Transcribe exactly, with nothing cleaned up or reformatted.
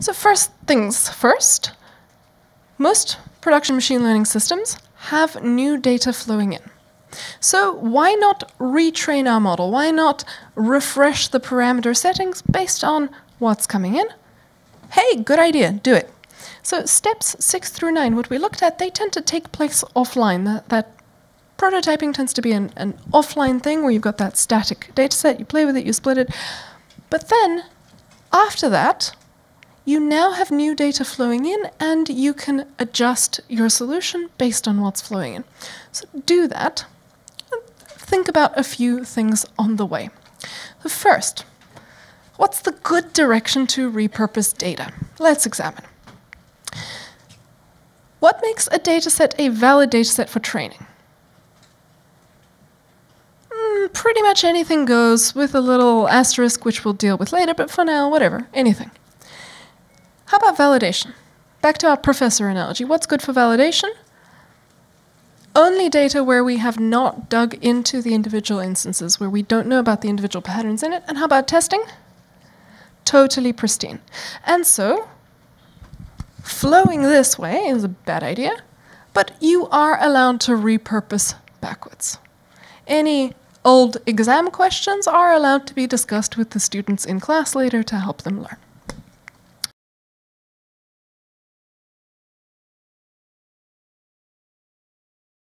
So first things first, most production machine learning systems have new data flowing in. So why not retrain our model? Why not refresh the parameter settings based on what's coming in? Hey, good idea, do it. So steps six through nine, what we looked at, they tend to take place offline. That, that prototyping tends to be an, an offline thing where you've got that static data set, you play with it, you split it. But then after that, you now have new data flowing in and you can adjust your solution based on what's flowing in. So do that. Think about a few things on the way. The first, what's the good direction to repurpose data? Let's examine. What makes a dataset a valid dataset for training? Mm, pretty much anything goes, with a little asterisk which we'll deal with later, but for now, whatever, anything. How about validation? Back to our professor analogy. What's good for validation? Only data where we have not dug into the individual instances, where we don't know about the individual patterns in it. And how about testing? Totally pristine. And so, flowing this way is a bad idea, but you are allowed to repurpose backwards. Any old exam questions are allowed to be discussed with the students in class later to help them learn.